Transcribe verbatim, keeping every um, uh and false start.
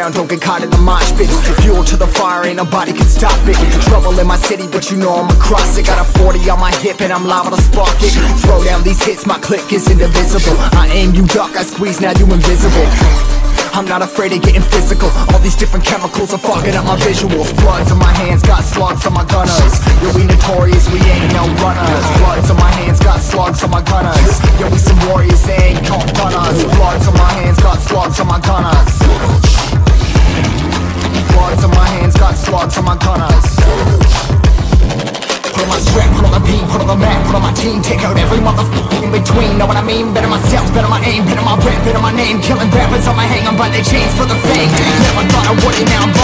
ground, don't get caught in the mosh pit. Fuel to the fire, ain't nobody can stop it. Trouble in my city, but you know I'm across it. Got a forty on my hip and I'm liable to spark it. Throw down these hits, my click is indivisible. I aim, you duck, I squeeze, now you invisible. I'm not afraid of getting physical. All these different chemicals are fogging up my visuals. Bloods on my hands, got slugs on my gunners. Yo, we notorious, we ain't no runners. Bloods on my hands, got slugs on my gunners. Yo, we some warriors, they ain't called gunners. Bloods on my hands, got slugs on my gunners. Bloods on my hands, got slugs on my gunners. Put on my strap, put on the beat, put on the map, put on my team. Take out every motherfucker in between, know what I mean? Better myself, better my aim, better my rap, better my name. Killing rappers on my hang, I'm by their chains for the fame. Never thought I would, and now I'm